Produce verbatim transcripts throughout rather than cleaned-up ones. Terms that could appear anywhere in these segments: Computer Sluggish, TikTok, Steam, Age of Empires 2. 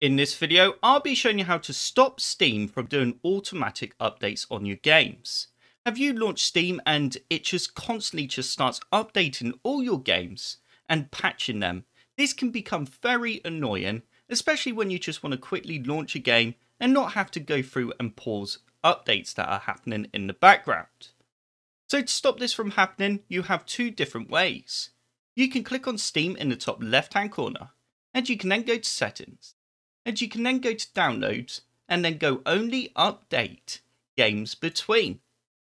In this video, I'll be showing you how to stop Steam from doing automatic updates on your games. Have you launched Steam and it just constantly just starts updating all your games and patching them? This can become very annoying, especially when you just want to quickly launch a game and not have to go through and pause updates that are happening in the background. So to stop this from happening, you have two different ways. You can click on Steam in the top left hand corner and you can then go to settings. And you can then go to downloads and then go only update games between.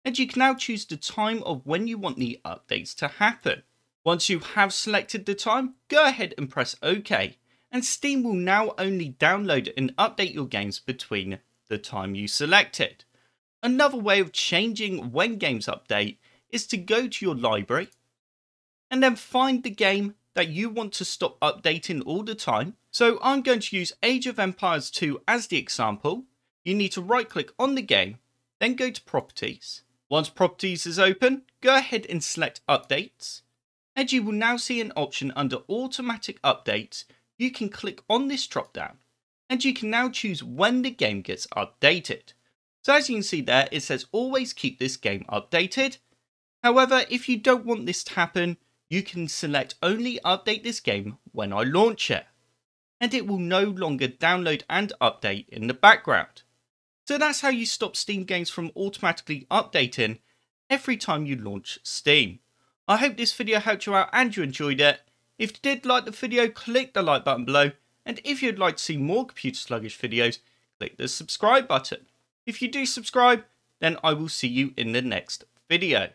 And you can now choose the time of when you want the updates to happen. Once you have selected the time, go ahead and press OK. And Steam will now only download and update your games between the time you selected. Another way of changing when games update is to go to your library and then find the game that you want to stop updating all the time. So I'm going to use Age of Empires two as the example. You need to right click on the game, then go to properties. Once properties is open, go ahead and select updates. And you will now see an option under automatic updates. You can click on this drop down and you can now choose when the game gets updated. So as you can see there, it says always keep this game updated. However, if you don't want this to happen, you can select only update this game when I launch it. And it will no longer download and update in the background. So that's how you stop Steam games from automatically updating every time you launch Steam. I hope this video helped you out and you enjoyed it. If you did like the video, click the like button below, and if you'd like to see more Computer Sluggish videos, click the subscribe button. If you do subscribe, then I will see you in the next video.